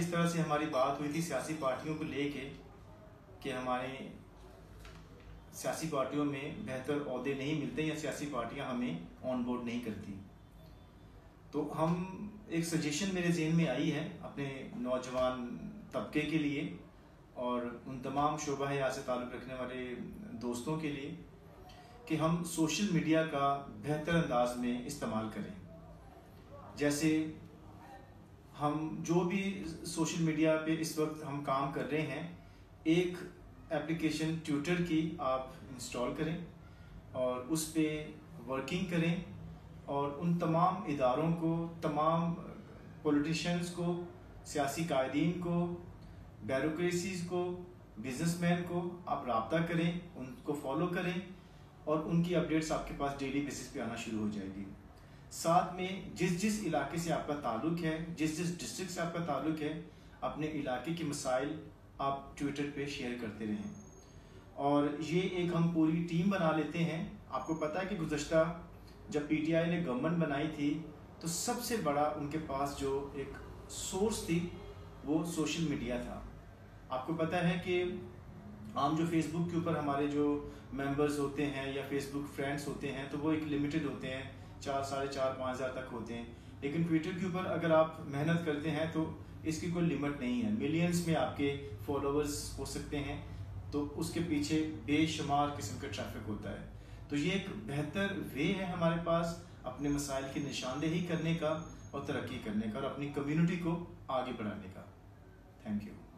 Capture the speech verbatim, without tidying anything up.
जिस तरह से हमारी बात हुई थी सियासी पार्टियों को लेके कि हमारे सियासी पार्टियों में बेहतर औहदे नहीं मिलते या सियासी पार्टियां हमें ऑन बोर्ड नहीं करती, तो हम एक सजेशन मेरे जहन में आई है अपने नौजवान तबके के लिए और उन तमाम शोबा हयात से ताल्लुक़ रखने वाले दोस्तों के लिए कि हम सोशल मीडिया का बेहतर अंदाज में इस्तेमाल करें। जैसे हम जो भी सोशल मीडिया पे इस वक्त हम काम कर रहे हैं, एक एप्लीकेशन ट्विटर की आप इंस्टॉल करें और उस पे वर्किंग करें और उन तमाम इदारों को, तमाम पॉलिटिशियंस को, सियासी कायदीन को, ब्यूरोक्रेसीज़ को, बिजनेसमैन को आप रब्ता करें, उनको फॉलो करें और उनकी अपडेट्स आपके पास डेली बेसिस पे आना शुरू हो जाएगी। साथ में जिस जिस इलाके से आपका ताल्लुक़ है, जिस जिस डिस्ट्रिक्ट से आपका ताल्लुक़ है, अपने इलाके के मसाइल आप ट्विटर पे शेयर करते रहें। और ये एक हम पूरी टीम बना लेते हैं। आपको पता है कि गुज़श्ता जब पीटीआई ने गवर्नमेंट बनाई थी तो सबसे बड़ा उनके पास जो एक सोर्स थी वो सोशल मीडिया था। आपको पता है कि आम जो फेसबुक के ऊपर हमारे जो मेंबर्स होते हैं या फेसबुक फ्रेंड्स होते हैं तो वो एक लिमिटेड होते हैं, चार साढ़े चार पाँच हज़ार तक होते हैं, लेकिन ट्विटर के ऊपर अगर आप मेहनत करते हैं तो इसकी कोई लिमिट नहीं है। मिलियंस में आपके फॉलोअर्स हो सकते हैं, तो उसके पीछे बेशुमार किस्म का ट्रैफिक होता है। तो ये एक बेहतर वे है हमारे पास अपने मसाइल की निशानदेही करने का और तरक्की करने का और अपनी कम्यूनिटी को आगे बढ़ाने का। Thank you.